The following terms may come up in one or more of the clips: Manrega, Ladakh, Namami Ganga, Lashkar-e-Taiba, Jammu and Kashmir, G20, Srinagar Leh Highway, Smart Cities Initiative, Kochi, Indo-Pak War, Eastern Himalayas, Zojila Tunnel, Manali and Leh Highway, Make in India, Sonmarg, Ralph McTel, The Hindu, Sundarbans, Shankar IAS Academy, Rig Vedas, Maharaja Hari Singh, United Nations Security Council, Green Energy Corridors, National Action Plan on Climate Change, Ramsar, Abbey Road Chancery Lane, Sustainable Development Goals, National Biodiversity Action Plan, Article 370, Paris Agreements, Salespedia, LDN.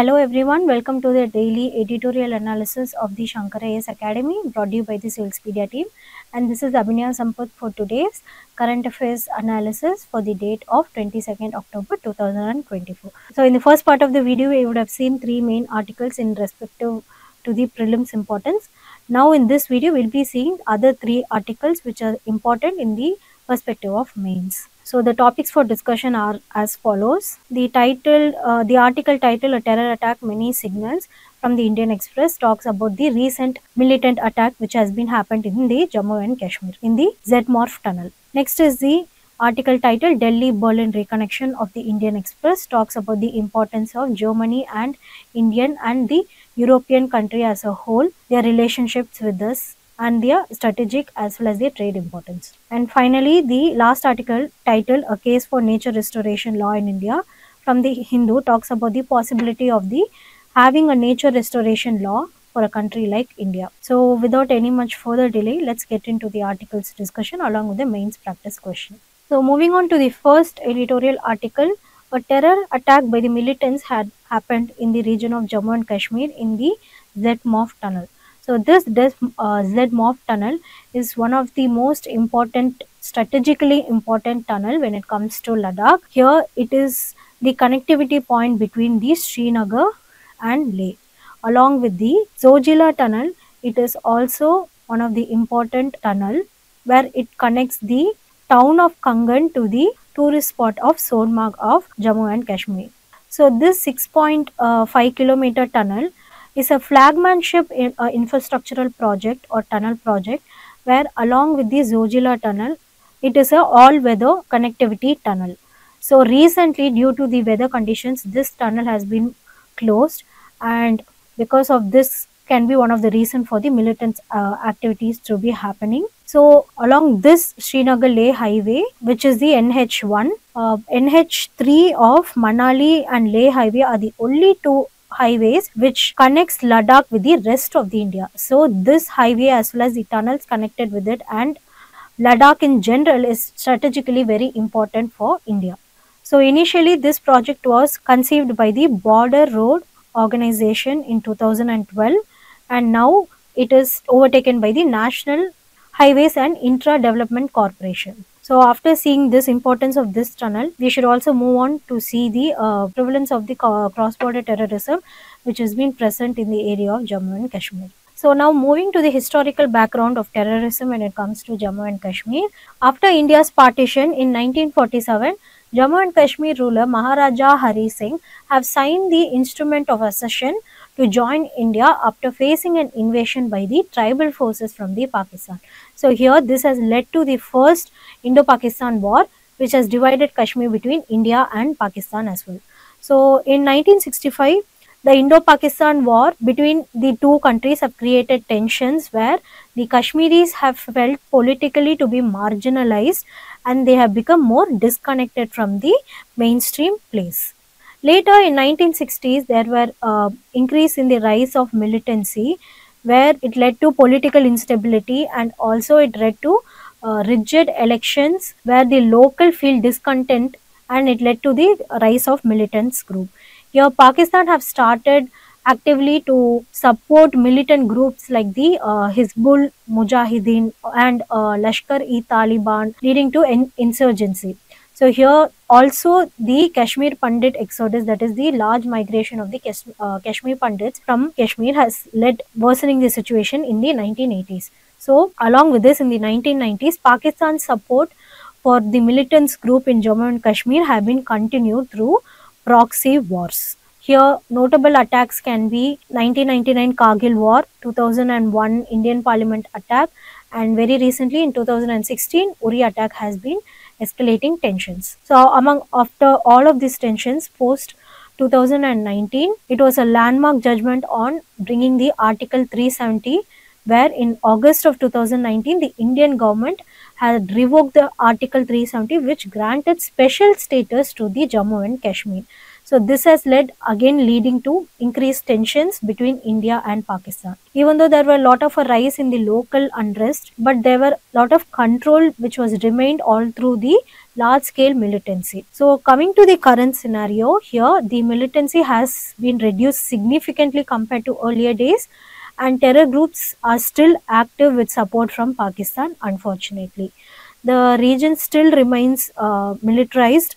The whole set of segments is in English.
Hello everyone, welcome to the daily editorial analysis of the Shankar IAS Academy brought to you by the Salespedia team, and this is Abhinav Sampath for today's current affairs analysis for the date of 22nd October 2024. So in the first part of the video, we would have seen three main articles in respective to the prelims importance. Now in this video, we'll be seeing other three articles which are important in the perspective of mains. So the topics for discussion are as follows. The article title, A Terror Attack, Many Signals from the Indian Express, talks about the recent militant attack which has been happened in the Jammu and Kashmir in the Z-Morph Tunnel. Next is the article title, Delhi-Berlin Reconnection of the Indian Express, talks about the importance of Germany and Indian and the European country as a whole, their relationships with us, and their strategic as well as their trade importance. And finally, the last article titled A Case for Nature Restoration Law in India from The Hindu talks about the possibility of the having a nature restoration law for a country like India. So without any much further delay, let's get into the articles discussion along with the mains practice question. So moving on to the first editorial article, a terror attack by the militants had happened in the region of Jammu and Kashmir in the Z-Morph Tunnel. So this Z-Morph Tunnel is one of the most important, strategically important tunnel when it comes to Ladakh. Here it is the connectivity point between the Srinagar and Leh. Along with the Zojila Tunnel, it is also one of the important tunnel where it connects the town of Kangan to the tourist spot of Sonmarg of Jammu and Kashmir. So this 6.5 kilometer tunnel is a flagmanship infrastructural project or tunnel project where along with the Zojila Tunnel, it is a all-weather connectivity tunnel. So recently, due to the weather conditions, this tunnel has been closed, and because of this can be one of the reason for the militant activities to be happening. So along this Srinagar Leh Highway, which is the NH1, NH3 of Manali and Leh Highway are the only two highways which connects Ladakh with the rest of the India. So this highway as well as the tunnels connected with it and Ladakh in general is strategically very important for India. So initially this project was conceived by the Border Road Organization in 2012, and now it is overtaken by the National Highways and Intra Development Corporation. So after seeing this importance of this tunnel, we should also move on to see the prevalence of the cross-border terrorism which has been present in the area of Jammu and Kashmir. So now moving to the historical background of terrorism when it comes to Jammu and Kashmir. After India's partition in 1947, Jammu and Kashmir ruler Maharaja Hari Singh have signed the Instrument of Accession to join India after facing an invasion by the tribal forces from the Pakistan. So here this has led to the first Indo-Pakistan war which has divided Kashmir between India and Pakistan as well. So in 1965, the Indo-Pakistan war between the two countries have created tensions where the Kashmiris have felt politically to be marginalized and they have become more disconnected from the mainstream place. Later in 1960s, there were increase in the rise of militancy where it led to political instability, and also it led to rigid elections where the local feel discontent, and it led to the rise of militants group. Here Pakistan have started actively to support militant groups like the Hizbul Mujahideen and Lashkar-e-Taliban, leading to an insurgency. So here also the Kashmir Pandit exodus, that is the large migration of the Kashmir Pandits from Kashmir, has led worsening the situation in the 1980s. So along with this, in the 1990s, Pakistan's support for the militants group in Jammu and Kashmir have been continued through proxy wars. Here notable attacks can be 1999 Kargil War, 2001 Indian Parliament attack, and very recently in 2016 Uri attack has been escalating tensions. So after all of these tensions, post 2019, it was a landmark judgment on bringing the Article 370, where in August of 2019, the Indian government had revoked the Article 370, which granted special status to the Jammu and Kashmir. So this has leading to increased tensions between India and Pakistan. Even though there were a lot of a rise in the local unrest, but there were a lot of control which was remained all through the large-scale militancy. So coming to the current scenario here, the militancy has been reduced significantly compared to earlier days, and terror groups are still active with support from Pakistan, unfortunately. The region still remains militarized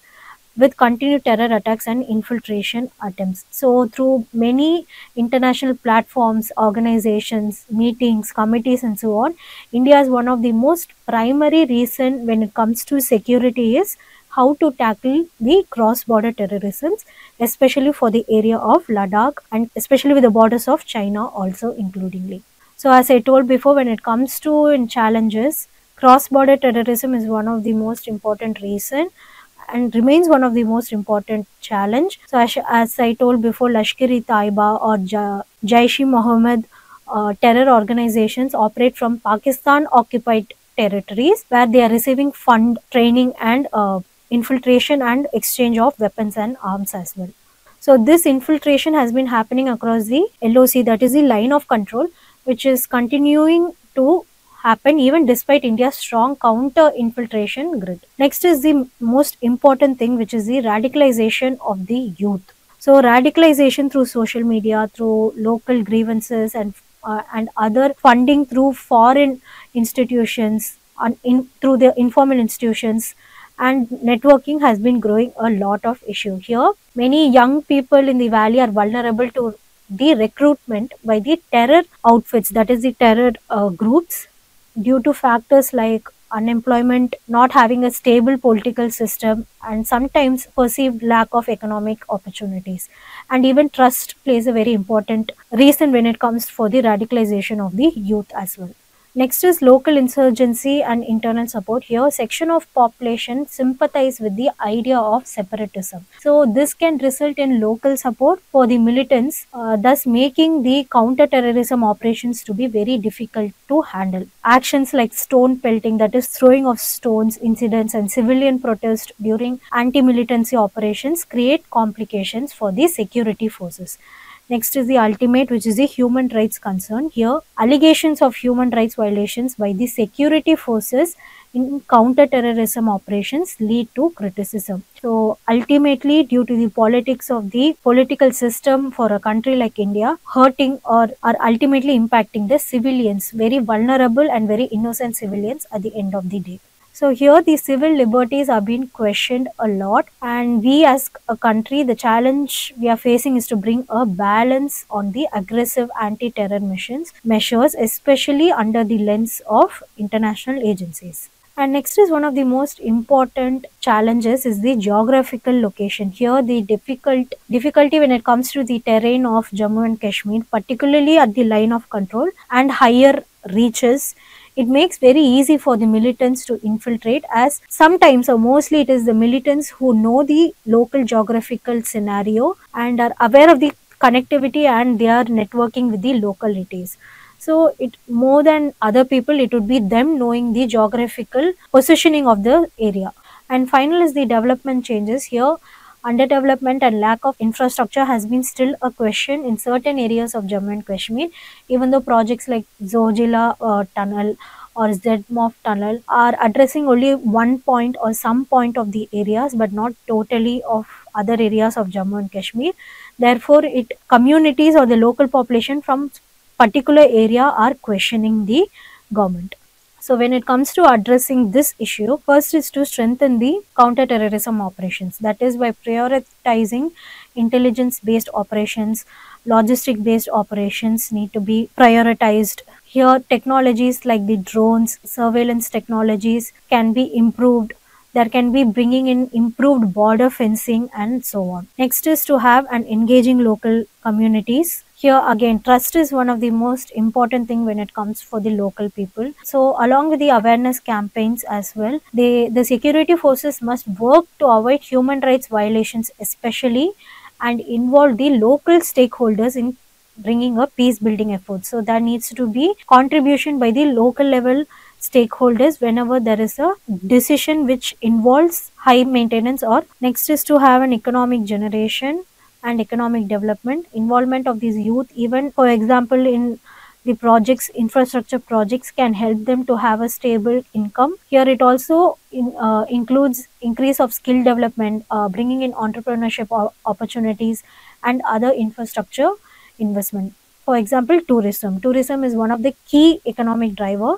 with continued terror attacks and infiltration attempts. So through many international platforms, organizations, meetings, committees and so on, India is one of the most primary reason when it comes to security is how to tackle the cross-border terrorisms, especially for the area of Ladakh and especially with the borders of China also includingly. So as I told before, when it comes to challenges, cross-border terrorism is one of the most important reason and remains one of the most important challenge. So as I told before, Lashkar-e-Taiba or Jaish-e-Mohammed terror organizations operate from Pakistan-occupied territories where they are receiving fund, training and infiltration and exchange of weapons and arms as well. So this infiltration has been happening across the LOC, that is the Line of Control, which is continuing to happen even despite India's strong counter-infiltration grid. Next is the most important thing, which is the radicalization of the youth. So radicalization through social media, through local grievances and other funding through foreign institutions and through the informal institutions and networking has been growing a lot of issue here. Many young people in the valley are vulnerable to the recruitment by the terror outfits, that is the terror groups, due to factors like unemployment, not having a stable political system and sometimes perceived lack of economic opportunities. And even trust plays a very important reason when it comes for the radicalization of the youth as well. Next is local insurgency and internal support. Here, section of population sympathize with the idea of separatism. So this can result in local support for the militants, thus making the counter-terrorism operations to be very difficult to handle. Actions like stone pelting, that is throwing of stones, incidents and civilian protest during anti-militancy operations create complications for the security forces. Next is the ultimate, which is the human rights concern. Here, allegations of human rights violations by the security forces in counter-terrorism operations lead to criticism. So ultimately, due to the politics of the political system for a country like India, hurting or are ultimately impacting the civilians, very vulnerable and very innocent civilians at the end of the day. So here the civil liberties are being questioned a lot, and we as a country, the challenge we are facing is to bring a balance on the aggressive anti-terror measures, especially under the lens of international agencies. And next is one of the most important challenges is the geographical location. Here the difficulty when it comes to the terrain of Jammu and Kashmir, particularly at the Line of Control and higher reaches, it makes very easy for the militants to infiltrate, as sometimes or mostly it is the militants who know the local geographical scenario and are aware of the connectivity and they are networking with the localities. So it more than other people, it would be them knowing the geographical positioning of the area. And final is the development changes. Here, underdevelopment and lack of infrastructure has been still a question in certain areas of Jammu and Kashmir, even though projects like Zojila Tunnel or Z-Morph Tunnel are addressing only one point or some point of the areas but not totally of other areas of Jammu and Kashmir. Therefore, communities or the local population from particular area are questioning the government. So when it comes to addressing this issue, first is to strengthen the counter-terrorism operations. That is by prioritizing intelligence-based operations, logistic-based operations need to be prioritized. Here, technologies like the drones, surveillance technologies can be improved. There can be bringing in improved border fencing and so on. Next is to have an engaging local communities. Here again, trust is one of the most important thing when it comes for the local people. So along with the awareness campaigns as well, the security forces must work to avoid human rights violations especially, and involve the local stakeholders in bringing a peace building effort. So there needs to be contribution by the local level stakeholders whenever there is a decision which involves high maintenance. Or next is to have an economic generation and economic development, involvement of these youth, even for example in the projects, infrastructure projects can help them to have a stable income. Here it also includes increase of skill development, bringing in entrepreneurship opportunities and other infrastructure investment. For example, tourism. Tourism is one of the key economic driver,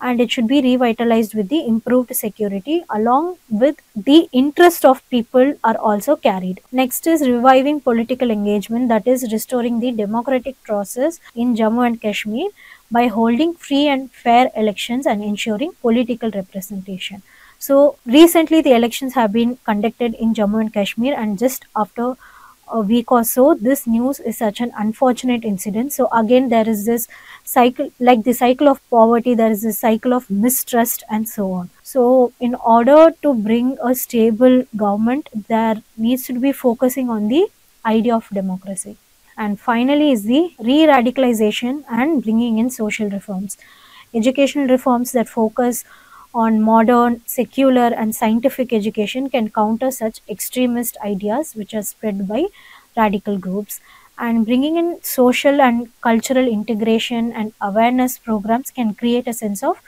and it should be revitalized with the improved security, along with the interest of people are also carried. Next is reviving political engagement, that is restoring the democratic process in Jammu and Kashmir by holding free and fair elections and ensuring political representation. So recently the elections have been conducted in Jammu and Kashmir, and just after a week or so this news is such an unfortunate incident. So again there is this cycle, like the cycle of poverty, there is this cycle of mistrust and so on. So in order to bring a stable government, there needs to be focusing on the idea of democracy. And finally is the re-radicalization and bringing in social reforms, educational reforms that focus on modern, secular and scientific education can counter such extremist ideas which are spread by radical groups, and bringing in social and cultural integration and awareness programs can create a sense of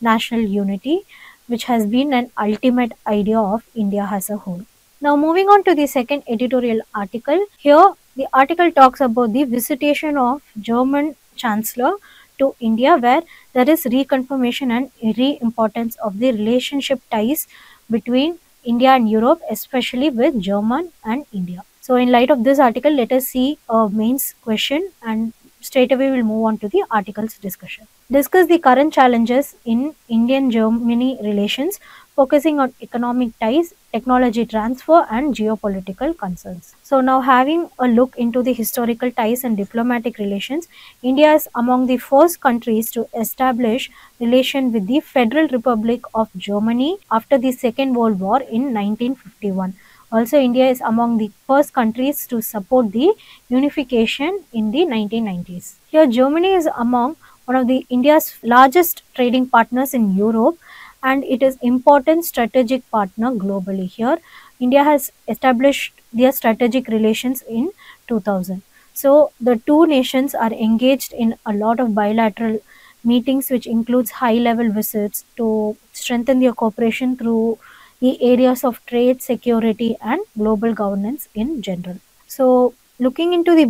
national unity, which has been an ultimate idea of India as a whole. Now moving on to the second editorial article. Here the article talks about the visitation of German Chancellor to India, where there is reconfirmation and re-importance of the relationship ties between India and Europe, especially with Germany and India. So in light of this article, let us see a mains question, and straight away we'll move on to the article's discussion. Discuss the current challenges in Indian-Germany relations, focusing on economic ties, technology transfer and geopolitical concerns. So now having a look into the historical ties and diplomatic relations, India is among the first countries to establish relation with the Federal Republic of Germany after the Second World War in 1951. Also, India is among the first countries to support the unification in the 1990s. Here, Germany is among one of the India's largest trading partners in Europe, and it is important strategic partner globally. Here, India has established their strategic relations in 2000. So, the two nations are engaged in a lot of bilateral meetings, which includes high-level visits to strengthen their cooperation through the areas of trade, security and global governance in general. So looking into the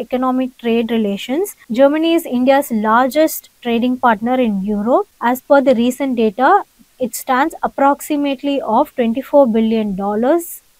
economic trade relations, Germany is India's largest trading partner in Europe. As per the recent data, it stands approximately of $24 billion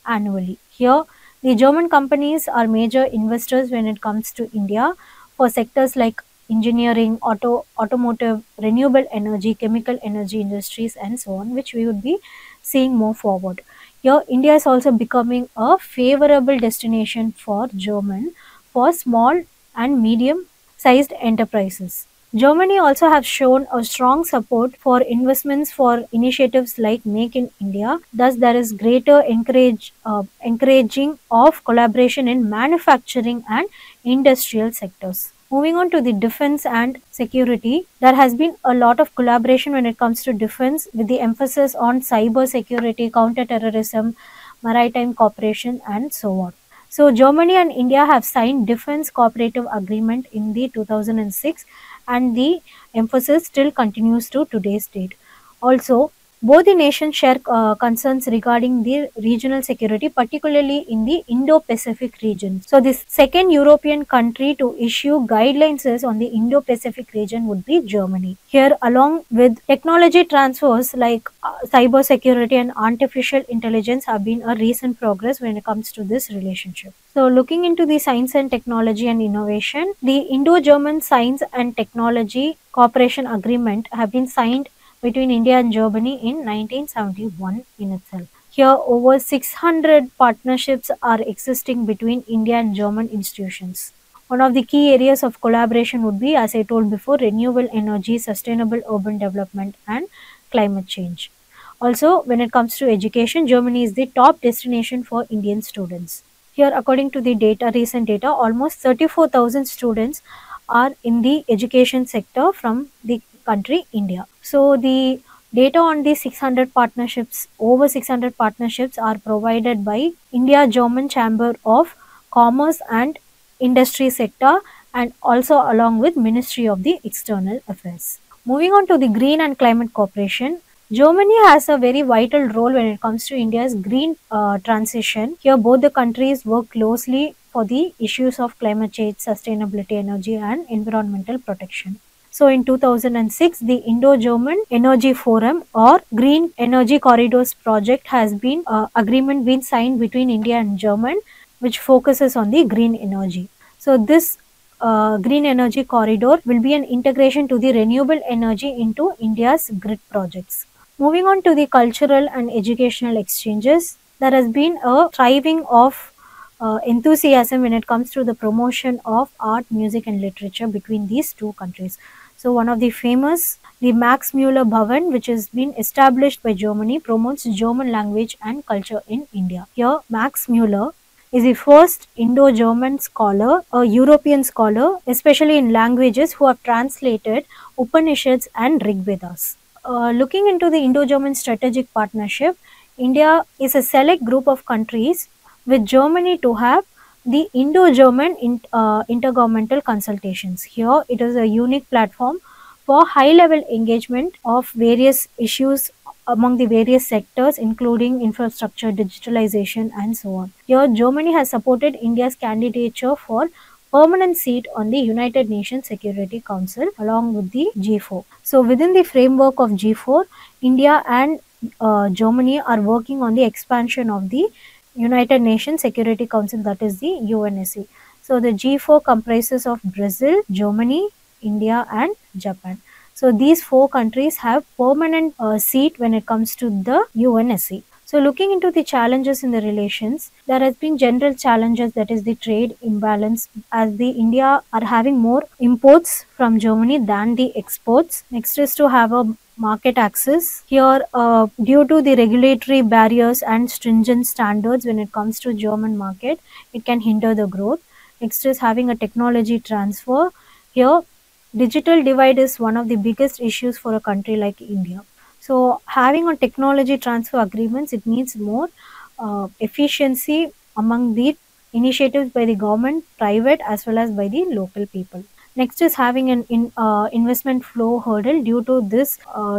annually. Here, the German companies are major investors when it comes to India for sectors like engineering, automotive, renewable energy, chemical energy industries and so on, which we would be seeing more forward. Here, India is also becoming a favorable destination for German for small and medium sized enterprises. Germany also have shown a strong support for investments for initiatives like Make in India. Thus, there is greater encouraging of collaboration in manufacturing and industrial sectors. Moving on to the defense and security, there has been a lot of collaboration when it comes to defense, with the emphasis on cyber security, counter-terrorism, maritime cooperation and so on. So Germany and India have signed Defense Cooperative Agreement in the 2006, and the emphasis still continues to today's date. Also, both the nations share concerns regarding the regional security, particularly in the Indo-Pacific region. So, the second European country to issue guidelines on the Indo-Pacific region would be Germany. Here, along with technology transfers like cyber security and artificial intelligence have been a recent progress when it comes to this relationship. So, looking into the science and technology and innovation, the Indo-German Science and Technology Cooperation Agreement have been signed between India and Germany in 1971 in itself. Here, over 600 partnerships are existing between India and German institutions. One of the key areas of collaboration would be, as I told before, renewable energy, sustainable urban development and climate change. Also, when it comes to education, Germany is the top destination for Indian students. Here, according to the recent data, almost 34,000 students are in the education sector from the country India. So the data on the 600 partnerships, over 600 partnerships are provided by India-German Chamber of Commerce and Industry sector and also along with Ministry of the External Affairs. Moving on to the Green and Climate Corporation, Germany has a very vital role when it comes to India's green transition. Here both the countries work closely for the issues of climate change, sustainability, energy and environmental protection. So in 2006, the Indo-German Energy Forum or Green Energy Corridors project has been agreement been signed between India and Germany, which focuses on the green energy. So this green energy corridor will be an integration to the renewable energy into India's grid projects. Moving on to the cultural and educational exchanges, there has been a thriving of enthusiasm when it comes to the promotion of art, music and literature between these two countries. So one of the famous, the Max Mueller Bhavan, which has been established by Germany, promotes German language and culture in India. Here Max Mueller is the first Indo-German scholar, a European scholar, especially in languages, who have translated Upanishads and Rig Vedas. Looking into the Indo-German strategic partnership, India is a select group of countries with Germany to have the Indo-German intergovernmental consultations. Here it is a unique platform for high-level engagement of various issues among the various sectors, including infrastructure, digitalization and so on. Here Germany has supported India's candidature for permanent seat on the United Nations Security Council along with the G4. So within the framework of G4, India and Germany are working on the expansion of the United Nations Security Council, that is the UNSC. So the G4 comprises of Brazil, Germany, India and Japan. So these four countries have permanent seat when it comes to the UNSC. So looking into the challenges in the relations, there has been general challenges, that is the trade imbalance, as the India are having more imports from Germany than the exports. Next is to have a market access. Here due to the regulatory barriers and stringent standards when it comes to German market, it can hinder the growth. Next is having a technology transfer. Here digital divide is one of the biggest issues for a country like India. So having a technology transfer agreements, it needs more efficiency among the initiatives by the government, private as well as by the local people. Next is having an investment flow hurdle due to this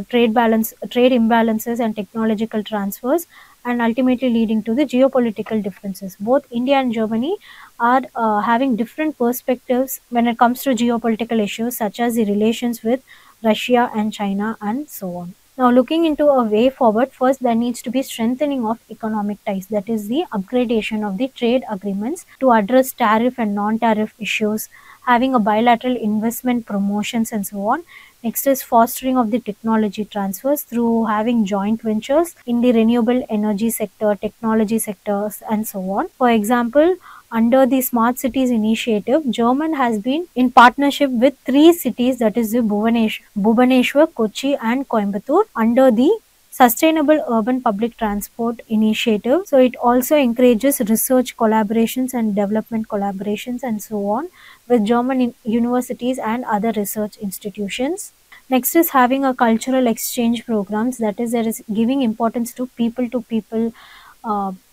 trade imbalances and technological transfers, and ultimately leading to the geopolitical differences. Both India and Germany are having different perspectives when it comes to geopolitical issues such as the relations with Russia and China and so on. Now looking into a way forward, first there needs to be strengthening of economic ties, that is the upgradation of the trade agreements to address tariff and non-tariff issues, having a bilateral investment promotions and so on. Next is fostering of the technology transfers through having joint ventures in the renewable energy sector, technology sectors and so on. For example, under the Smart Cities Initiative, Germany has been in partnership with three cities, that is the Bhubaneswar, Kochi and Coimbatore, under the Sustainable Urban Public Transport Initiative. So it also encourages research collaborations and development collaborations and so on with German universities and other research institutions. Next is having a cultural exchange programs, that is, there is giving importance to people-to-people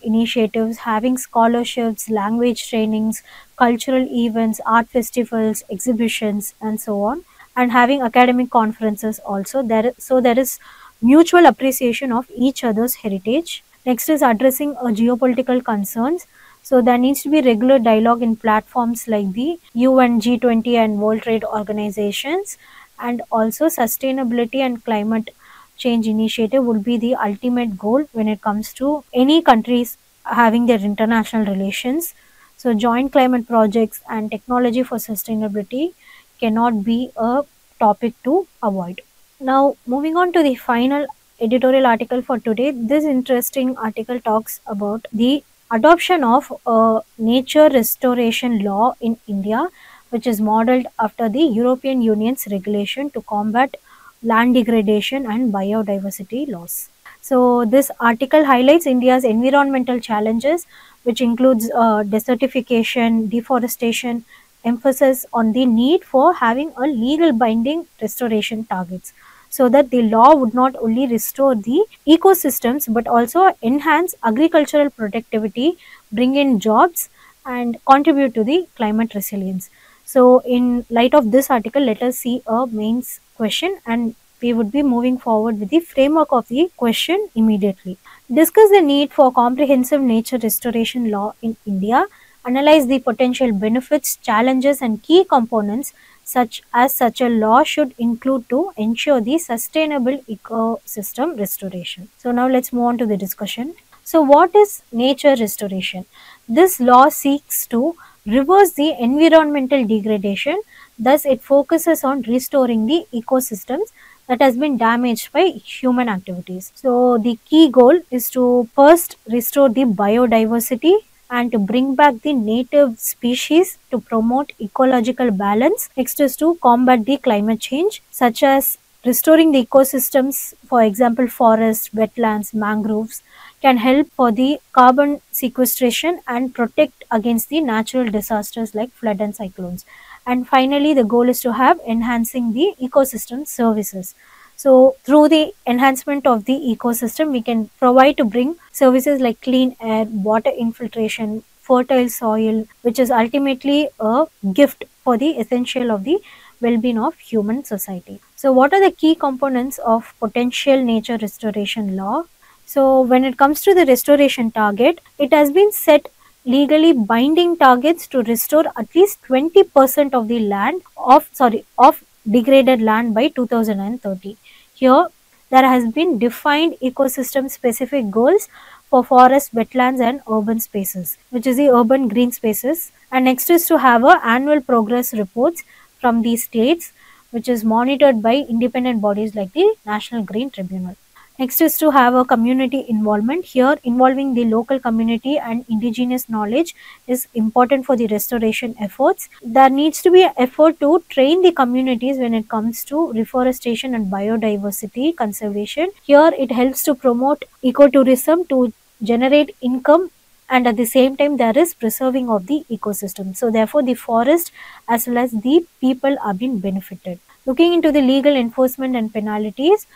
initiatives, having scholarships, language trainings, cultural events, art festivals, exhibitions and so on, and having academic conferences also. So there is mutual appreciation of each other's heritage. Next is addressing geopolitical concerns. So there needs to be regular dialogue in platforms like the UN, G20 and World Trade Organizations, and also sustainability and climate change initiative would be the ultimate goal when it comes to any countries having their international relations. So joint climate projects and technology for sustainability cannot be a topic to avoid. Now moving on to the final editorial article for today. This interesting article talks about the adoption of a nature restoration law in India, which is modeled after the European Union's regulation to combat land degradation and biodiversity loss. So this article highlights India's environmental challenges, which includes desertification, deforestation, emphasis on the need for having a legal binding restoration targets, so that the law would not only restore the ecosystems but also enhance agricultural productivity, bring in jobs and contribute to the climate resilience. So in light of this article, let us see a mains question, and we would be moving forward with the framework of the question immediately. Discuss the need for comprehensive nature restoration law in India. Analyze the potential benefits, challenges and key components such a law should include to ensure the sustainable ecosystem restoration. So now let's move on to the discussion. So what is nature restoration? This law seeks to reverse the environmental degradation. Thus it focuses on restoring the ecosystems that has been damaged by human activities. So the key goal is to first restore the biodiversity and to bring back the native species, to promote ecological balance. Next is to combat the climate change, such as restoring the ecosystems, for example forests, wetlands, mangroves, can help for the carbon sequestration and protect against the natural disasters like flood and cyclones. And finally, the goal is to have enhancing the ecosystem services. So through the enhancement of the ecosystem, we can provide to bring services like clean air, water infiltration, fertile soil, which is ultimately a gift for the essential of the well-being of human society. So what are the key components of potential nature restoration law? So when it comes to the restoration target, it has been set legally binding targets to restore at least 20% of the land of degraded land by 2030. Here there has been defined ecosystem specific goals for forests, wetlands and urban spaces, which is the urban green spaces. And next is to have a annual progress reports from the states, which is monitored by independent bodies like the National Green Tribunal. Next is to have a community involvement. Here involving the local community and indigenous knowledge is important for the restoration efforts. There needs to be an effort to train the communities when it comes to reforestation and biodiversity conservation. Here it helps to promote ecotourism to generate income, and at the same time there is preserving of the ecosystem. So therefore the forest as well as the people are being benefited. Looking into the legal enforcement and penalties,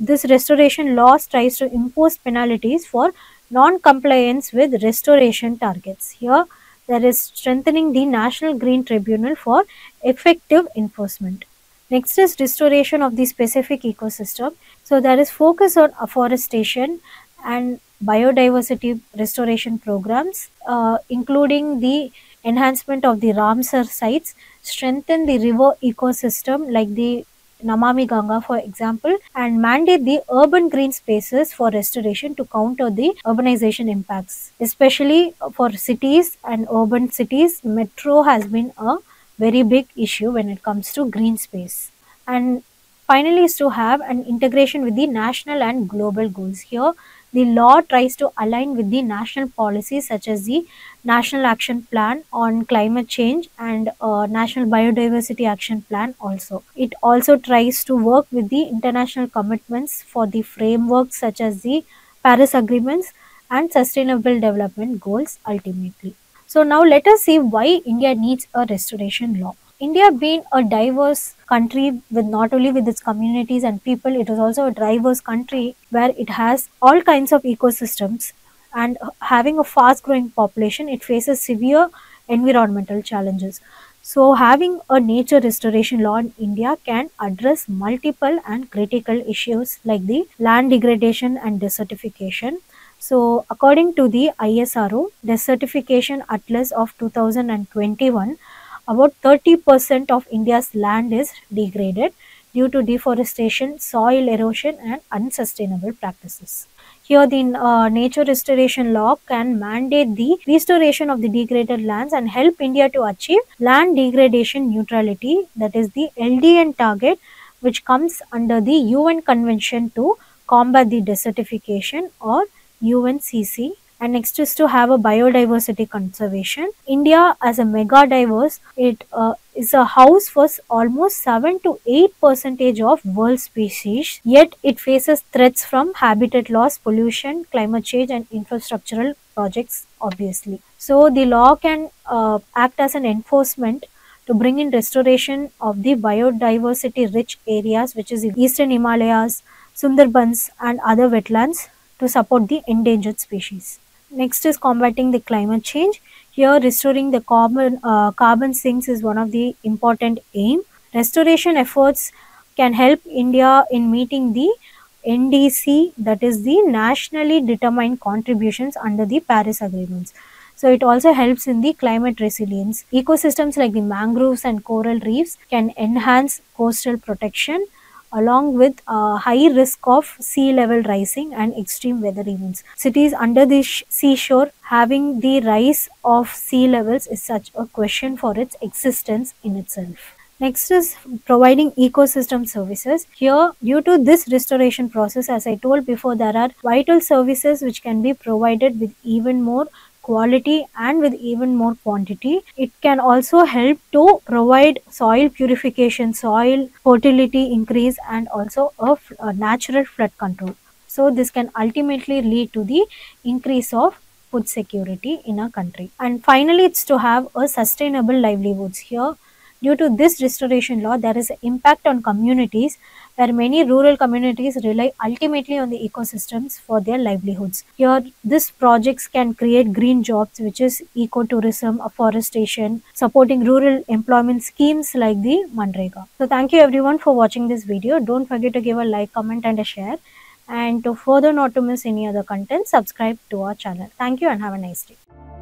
this restoration law tries to impose penalties for non-compliance with restoration targets. Here there is strengthening the National Green Tribunal for effective enforcement. Next is restoration of the specific ecosystem. So there is focus on afforestation and biodiversity restoration programs, including the enhancement of the Ramsar sites, strengthen the river ecosystem like the Namami Ganga for example, and mandate the urban green spaces for restoration to counter the urbanization impacts, especially for cities and urban cities. Metro has been a very big issue when it comes to green space. And finally is to have an integration with the national and global goals. Here the law tries to align with the national policies such as the National Action Plan on Climate Change and National Biodiversity Action Plan also. It also tries to work with the international commitments for the frameworks such as the Paris Agreements and Sustainable Development Goals ultimately. So now let us see why India needs a restoration law. India being a diverse country with not only with its communities and people, it is also a diverse country where it has all kinds of ecosystems, and having a fast growing population, it faces severe environmental challenges. So having a nature restoration law in India can address multiple and critical issues like the land degradation and desertification. So according to the ISRO Desertification Atlas of 2021, about 30% of India's land is degraded due to deforestation, soil erosion and unsustainable practices. Here the nature restoration law can mandate the restoration of the degraded lands and help India to achieve land degradation neutrality, that is the LDN target, which comes under the UN Convention to combat the desertification, or UNCC. And next is to have a biodiversity conservation. India as a mega diverse, it is a house for almost 7% to 8% of world species, yet it faces threats from habitat loss, pollution, climate change and infrastructural projects obviously. So the law can act as an enforcement to bring in restoration of the biodiversity rich areas, which is Eastern Himalayas, Sundarbans and other wetlands, to support the endangered species. Next is combating the climate change. Here, restoring the carbon sinks is one of the important aim. Restoration efforts can help India in meeting the NDC, that is the nationally determined contributions under the Paris Agreements. So it also helps in the climate resilience. Ecosystems like the mangroves and coral reefs can enhance coastal protection, along with high risk of sea level rising and extreme weather events. Cities under the seashore having the rise of sea levels is such a question for its existence in itself. Next is providing ecosystem services. Here, due to this restoration process, as I told before, there are vital services which can be provided with even more quality and with even more quantity. It can also help to provide soil purification, soil fertility increase, and also a natural flood control. So this can ultimately lead to the increase of food security in a country. And finally, it's to have a sustainable livelihoods. Here, due to this restoration law, there is an impact on communities where many rural communities rely ultimately on the ecosystems for their livelihoods. Here, these projects can create green jobs, which is ecotourism, afforestation, supporting rural employment schemes like the Manrega. So, thank you everyone for watching this video. Don't forget to give a like, comment and a share. And to further not to miss any other content, subscribe to our channel. Thank you and have a nice day.